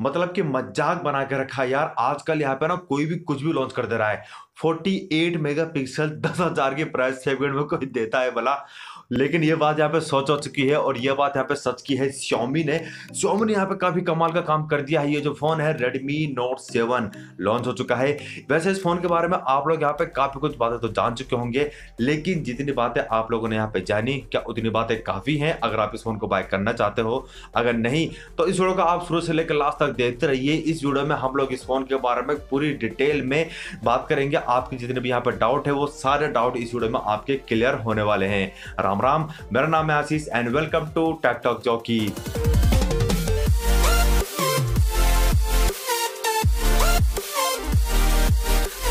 मतलब कि मजाक बना के रखा है यार। आजकल यहाँ पे ना कोई भी कुछ भी लॉन्च कर दे रहा है। 48 मेगापिक्सल 10,000 की प्राइस सेगमेंट में कोई देता है भला। लेकिन ये बात यहाँ पे सोच हो चुकी है और ये बात यहाँ पे सच की है Xiaomi ने यहाँ पे काफी कमाल का काम कर दिया है। ये जो फोन है Redmi Note 7 लॉन्च हो चुका है। वैसे इस फोन के बारे में आप लोग यहाँ पे काफी कुछ बातें तो जान चुके होंगे, लेकिन जितनी बातें आप लोगों ने यहाँ पे जानी क्या उतनी बातें काफी हैं अगर आप इस फोन को बाय करना चाहते हो। अगर नहीं तो इस वीडियो को आप शुरू से लेकर लास्ट तक देखते रहिए। इस वीडियो में हम लोग इस फोन के बारे में पूरी डिटेल में बात करेंगे। आपके जितने भी यहाँ पे डाउट है वो सारे डाउट इस वीडियो में आपके क्लियर होने वाले हैं। राम राम, मेरा नाम है Ashish and welcome to take talk jockey.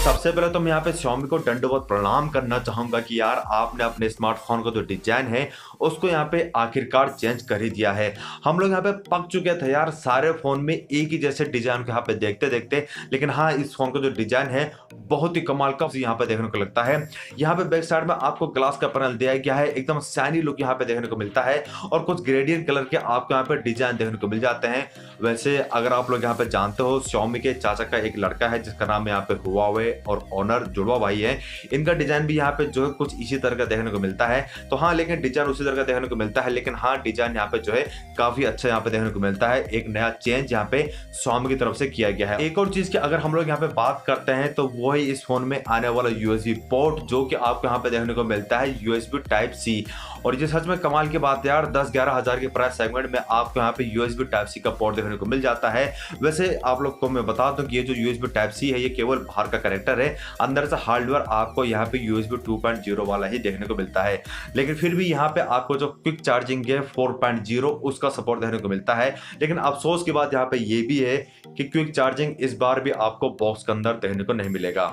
सबसे पहले तो मैं यहाँ पे Xiaomi को दंडवत प्रणाम करना चाहूंगा कि यार आपने अपने स्मार्टफोन का जो डिजाइन है उसको यहाँ पे आखिरकार चेंज कर ही दिया है। हम लोग यहाँ पे पक चुके थे यार सारे फोन में एक ही जैसे डिजाइन को यहाँ पे देखते देखते, लेकिन हाँ इस फोन का जो डिजाइन है बहुत ही कमाल का यहाँ पे देखने को लगता है। यहाँ पे बैक साइड में आपको ग्लास का पैनल दिया गया है, एकदम शाइनी लुक यहाँ पे देखने को मिलता है और कुछ ग्रेडियंट कलर के आपको यहाँ पे डिजाइन देखने को मिल जाते हैं। वैसे अगर आप लोग यहाँ पे जानते हो Xiaomi के चाचा का एक लड़का है जिसका नाम यहाँ पे Huawei और ऑनर जुड़वा भाई है, इनका डिजाइन भी यहाँ पे जो है कुछ इसी तरह का देखने को मिलता है। तो हाँ लेकिन डिजाइन उसी तरह का देखने को मिलता है, लेकिन हाँ डिजाइन यहाँ पे जो है काफी अच्छा यहाँ पे देखने को मिलता है। एक नया चेंज यहाँ पे Xiaomi की तरफ से किया गया है। एक और चीज की अगर हम लोग यहाँ पे बात करते हैं तो वो है इस फोन में आने वाला USB पोर्ट, जो कि आपको यहाँ पे देखने को मिलता है USB Type C। और ये सच में कमाल की बात है यार, 10-11 हज़ार के प्राइस सेगमेंट में आपको यहाँ पे USB Type C का पोर्ट देखने को मिल जाता है। वैसे आप लोग को मैं बता दूं कि ये जो USB Type C है ये केवल बाहर का कनेक्टर है, अंदर से हार्डवेयर आपको यहाँ पे USB 2.0 वाला ही देखने को मिलता है। लेकिन फिर भी यहाँ पे आपको जो क्विक चार्जिंग है 4.0 उसका सपोर्ट देखने को मिलता है। लेकिन अफसोस की बात यहाँ पे ये भी है कि क्विक चार्जिंग इस बार भी आपको बॉक्स के अंदर देखने को नहीं मिलेगा।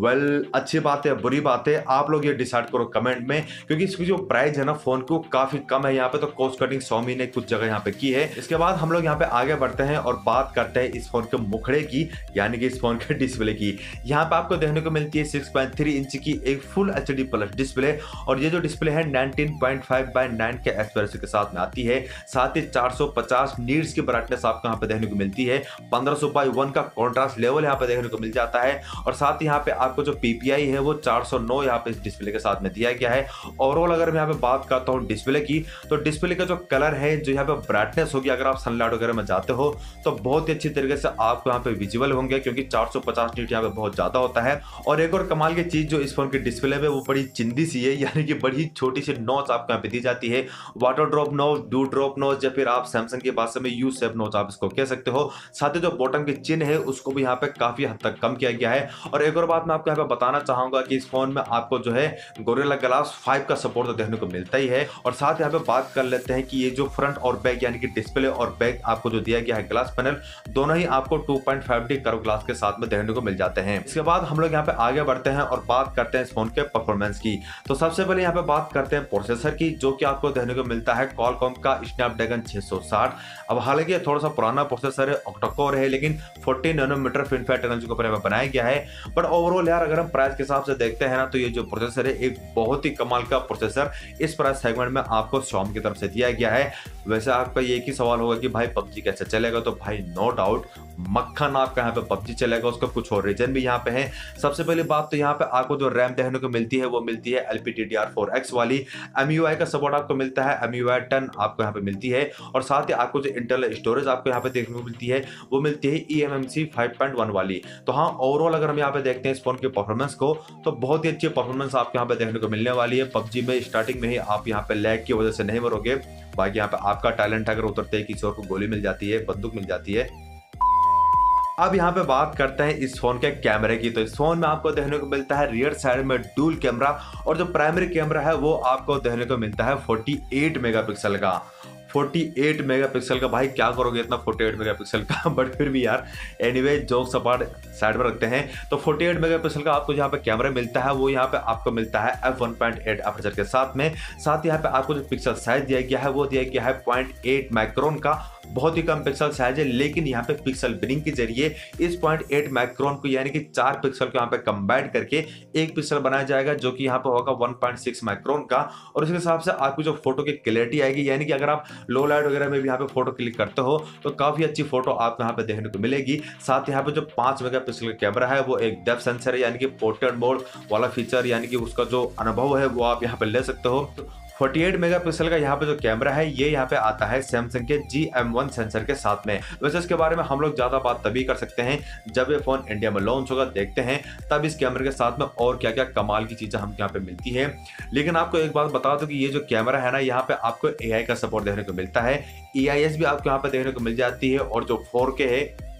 वेल, अच्छी बात है बुरी बात है आप लोग ये डिसाइड करो कमेंट में, क्योंकि इसकी जो प्राइस है ना फोन को काफी कम है यहाँ पे, तो कॉस्ट कटिंग Xiaomi ने कुछ जगह यहाँ पे की है। इसके बाद हम लोग यहाँ पे आगे बढ़ते हैं और बात करते हैं इस फोन के मुखड़े की, यानी कि इस फोन के डिस्प्ले की। यहाँ पे आपको देखने को मिलती है 6.3 इंच की एक फुल HD+ डिस्प्ले और ये जो डिस्प्ले है 19.5/9 के एक्सपेरेंसी के साथ में आती है। साथ ही 450 नीड्स की ब्राइटनेस आपको यहाँ पे देखने को मिलती है, 1500x1 का कॉन्ट्रास्ट लेवल यहाँ पे देखने को मिल जाता है और साथ ही यहाँ पे आपको जो PPI है वो 409 यहाँ पे इस डिस्प्ले के साथ में दिया गया है। ओवरऑल अगर मैं यहाँ पे बात करता हूँ डिस्प्ले की, तो डिस्प्ले का जो कलर है, जो यहाँ पे ब्राइटनेस होगी अगर आप सनलाइट वगैरह में जाते हो तो बहुत ही अच्छी तरीके से आपको यहाँ पे विजुअल होंगे, क्योंकि 450 नीट यहाँ पे बहुत ज्यादा होता है। और एक और कमाल की चीज जो इस फोन के डिस्प्ले में, वो बड़ी चिंदी सी है, यानी कि बड़ी छोटी सी नोच आपको यहाँ पे दी जाती है। Water drop notch, dew drop notch या फिर आप सैमसंग की भाषा में यू शेप नोच आप इसको कह सकते हो। साथ ही जो बॉटम के चिन्ह है उसको भी यहाँ पे काफी हद तक कम किया गया है। और एक और बात मैं आपको यहाँ पे बताना चाहूंगा कि इस फोन में आपको जो है गोरिल्ला ग्लास 5 का सपोर्ट तो देखने को मिलता ही है। और साथ यहाँ पे बात कर लेते हैं कि ये जो फ्रंट और बैक, यानी कि डिस्प्ले और बैक आपको जो दिया गया है ग्लास पैनल, दोनों ही आपको 2.5D कर्व ग्लास के साथ में देखने को मिल जाते हैं। इसके बाद हम लोग यहाँ पे आगे बढ़ते हैं और बात करते हैं इस फोन के परफॉर्मेंस की। तो सबसे पहले यहाँ पे बात करते हैं प्रोसेसर की, जो कि आपको देखने को मिलता है Qualcomm का स्नैपड्रैगन 660। अब हालांकि थोड़ा सा पुराना प्रोसेसर है, ऑक्टाकोर है, लेकिन 14 नैनोमीटर फिनफेट टेक्नोलॉजी के ऊपर बनाया गया है। बट ओवरऑल यार अगर हम प्राइस के हिसाब से देखते हैं ना, तो ये जो प्रोसेसर है एक बहुत ही कमाल का प्रोसेसर इस प्राइस सेगमेंट में आपको Xiaomi की तरफ से दिया गया है। वैसे आपका ये एक ही सवाल होगा कि भाई PUBG कैसे चलेगा, तो भाई नो डाउट मक्खन आपका यहाँ पे PUBG चलेगा। उसका कुछ और रीजन भी यहाँ पे है। सबसे पहली बात तो यहाँ पे आपको जो रैम देखने को मिलती है वो मिलती है LPDDR4X वाली, MUI का सपोर्ट आपको मिलता है, MUI 10 आपको यहाँ पे मिलती है। और साथ ही आपको जो इंटरनल स्टोरेज आपको यहाँ पे देखने को मिलती है वो मिलती है eMMC 5.1 वाली। तो हाँ ओवरऑल अगर हम यहाँ पे देखते हैं इस फोन के परफॉर्मेंस को, तो बहुत ही अच्छी परफॉर्मेंस आपको यहाँ पे देखने को मिलने वाली है। PUBG में स्टार्टिंग में ही आप यहाँ पे लैग की वजह से नहीं मरोगे, बाकी यहाँ पे आपका टैलेंट अगर उतरते ही किसी और को गोली मिल जाती है, बंदूक मिल जाती है। अब यहाँ पे बात करते हैं इस फोन के कैमरे की। तो इस फोन में आपको देखने को मिलता है रियर साइड में डुअल कैमरा और जो प्राइमरी कैमरा है वो आपको देखने को मिलता है 48 मेगापिक्सल का। 48 मेगापिक्सल का भाई क्या करोगे इतना 48 मेगापिक्सल का, बट फिर भी यार एनीवे जोक साइड में रखते हैं। तो 48 मेगापिक्सल का आपको यहाँ पे कैमरा मिलता है वो यहाँ पे आपको मिलता है f1.8 अपर्चर के साथ में। साथ ही यहाँ पे आपको जो पिक्सल साइज दिया गया है वो दिया गया है 0.8 माइक्रोन का, बहुत ही कम पिक्सल साइज है, लेकिन यहाँ पे पिक्सल ब्रिंग के जरिए इस 0.8 माइक्रोन को यानी कि 4 पिक्सल को यहाँ पे कंबाइन करके एक पिक्सल बनाया जाएगा जो कि यहाँ पे होगा 1.6 माइक्रोन का। और उसके हिसाब से आपकी जो फोटो की क्लैरिटी आएगी यानी कि अगर आप लो लाइट वगैरह में भी यहाँ पे फोटो क्लिक करते हो तो काफी अच्छी फोटो आपको यहाँ पे देखने को मिलेगी। साथ ही यहाँ पे जो 5 मेगापिक्सल का कैमरा है वो एक डेप्थ सेंसर है यानी कि पोर्ट्रेट मोड वाला फीचर यानी कि उसका जो अनुभव है वो आप यहाँ पे ले सकते हो। 48 मेगापिक्सल का यहाँ पे जो कैमरा है ये यहाँ पे आता है सैमसंग के GM1 सेंसर के साथ में। वैसे इसके बारे में हम लोग ज़्यादा बात तभी कर सकते हैं जब ये फ़ोन इंडिया में लॉन्च होगा, देखते हैं तब इस कैमरे के साथ में और क्या क्या कमाल की चीज़ें हम यहाँ पे मिलती है। लेकिन आपको एक बात बता दूँ कि ये जो कैमरा है ना यहाँ पे आपको AI का सपोर्ट देखने को मिलता है, EIS भी आपको यहाँ पे देखने को मिल जाती है और जो 4K है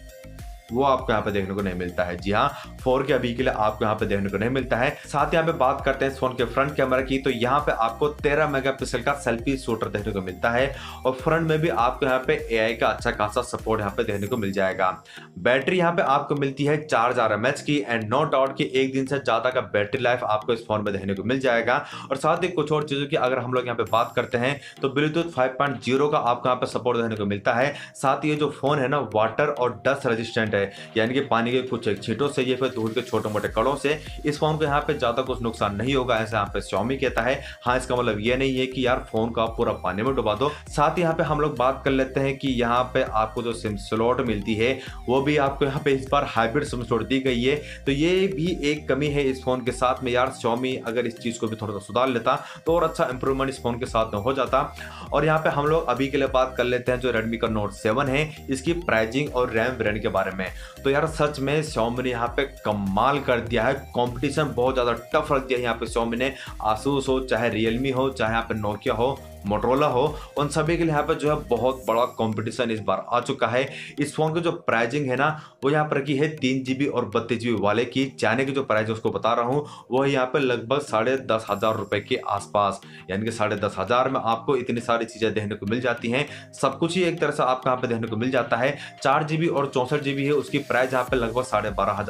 वो आपको यहाँ पे देखने को नहीं मिलता है। जी हाँ, 4K अभी के लिए आपको यहाँ पे देखने को नहीं मिलता है। साथ यहाँ पे बात करते हैं इस फोन के फ्रंट कैमरा की, तो यहाँ पे आपको 13 मेगापिक्सल का सेल्फी शूटर देखने को मिलता है और फ्रंट में भी आपको यहाँ पे AI का अच्छा खासा सपोर्ट यहाँ पे देखने को मिल जाएगा। बैटरी यहाँ पे आपको मिलती है 4000 mAh की एंड नो डाउट की 1 दिन से ज्यादा का बैटरी लाइफ आपको इस फोन में देखने को मिल जाएगा। और साथ ही कुछ और चीजों की अगर हम लोग यहाँ पे बात करते हैं तो ब्लूटूथ 5.0 का आपको यहाँ पे सपोर्ट देखने को मिलता है। साथ ये जो फोन है ना वाटर और डस्ट रेजिस्टेंट है यानी कि पानी के कुछ छींटों से या फिर धूल के छोटे मोटे कणों से इस फोन को यहाँ पे ज्यादा कुछ नुकसान नहीं होगा ऐसा यहाँ पे Xiaomi कहता है। हाँ, इसका मतलब ये नहीं है कि यार फोन को आप पूरा पानी में डुबा दो। साथ ही यहाँ पे हम लोग बात कर लेते हैं कि यहाँ पे आपको जो सिम स्लॉट मिलती है वो भी आपको यहाँ पे इस बार हाइब्रिड सिम स्लॉट दी गई है, तो ये भी एक कमी है इस फोन के साथ में। यार Xiaomi अगर इस चीज को भी थोड़ा सा सुधार लेता तो और अच्छा इंप्रूवमेंट इस फोन के साथ में हो जाता। और यहाँ पे हम लोग अभी के लिए बात कर लेते हैं जो रेडमी का Note 7 है इसकी प्राइजिंग और रैम ब्रांड के बारे में। तो यार सच में Xiaomi ने यहाँ पे कमाल कर दिया है, कंपटीशन बहुत ज्यादा टफ रख दिया है यहाँ पे Xiaomi ने। Asus हो चाहे Realme हो चाहे यहाँ पे Nokia हो Motorola हो, उन सभी के लिए यहाँ पर जो है बहुत बड़ा कंपटीशन इस बार आ चुका है। इस फोन की जो प्राइजिंग है ना वो यहाँ पर की है 3GB और 32GB वाले की, चाइना की जो प्राइस उसको बता रहा हूँ वो यहाँ पर लगभग 10,500 रुपये के आसपास यानी कि 10,500 में आपको इतनी सारी चीज़ें देखने को मिल जाती हैं। सब कुछ ही एक तरह से आपको यहाँ पर देखने को मिल जाता है। 4GB और 64GB है उसकी प्राइस यहाँ पर लगभग 12,500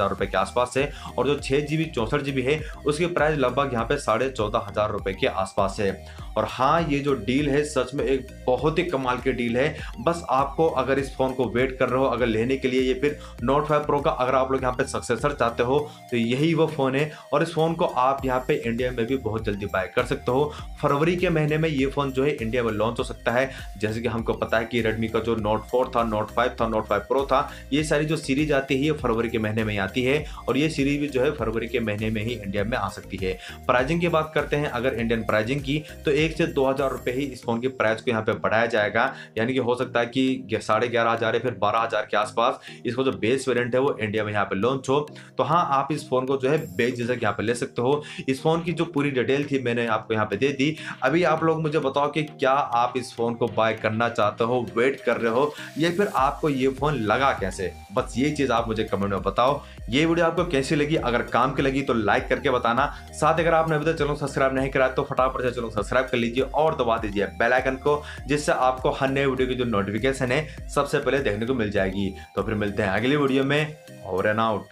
रुपये के आसपास है और जो 6GB 64GB है उसकी प्राइस लगभग यहाँ पर 14,500 रुपये के आसपास है। और हाँ, ये जो डील है सच में एक बहुत ही कमाल की डील है। बस आपको अगर इस फोन को वेट कर रहे हो अगर लेने के लिए ये फिर Note 5 Pro का अगर आप लोग यहाँ पे सक्सेसर चाहते हो तो यही वो फ़ोन है और इस फ़ोन को आप यहाँ पे इंडिया में भी बहुत जल्दी बाय कर सकते हो। फरवरी के महीने में ये फ़ोन जो है इंडिया में लॉन्च हो सकता है। जैसे कि हमको पता है कि रेडमी का जो Note 4 था, Note 5 था, Note 5 Pro था, ये सारी जो सीरीज आती है ये फरवरी के महीने में आती है और ये सीरीज भी जो है फरवरी के महीने में ही इंडिया में आ सकती है। प्राइजिंग की बात करते हैं अगर इंडियन प्राइजिंग की तो 1 से 2,000 रुपये ही इस फोन की प्राइस को यहाँ पे बढ़ाया जाएगा यानी कि हो सकता है कि 11,500 या फिर 12,000 के आसपास इसको जो बेस वेरिएंट है वो इंडिया में यहाँ पे लॉन्च हो। तो हाँ, आप इस फोन को जो है बेझिझक यहाँ पे ले सकते हो। इस फोन की जो पूरी डिटेल थी मैंने आपको यहाँ पे दे दी। अभी आप लोग मुझे बताओ कि क्या आप इस फोन को बाय करना चाहते हो, वेट कर रहे हो या फिर आपको ये फोन लगा कैसे, बस ये चीज आप मुझे कमेंट में बताओ। ये वीडियो आपको कैसी लगी, अगर काम की लगी तो लाइक करके बताना। साथ अगर आपने अभी तक चैनल सब्सक्राइब नहीं करा तो फटाफट से चैनल सब्सक्राइब कर लीजिए और दबा दीजिए बेल आइकन को, जिससे आपको हर नए वीडियो की जो नोटिफिकेशन है सबसे पहले देखने को मिल जाएगी। तो फिर मिलते हैं अगली वीडियो में, ओवर एंड आउट।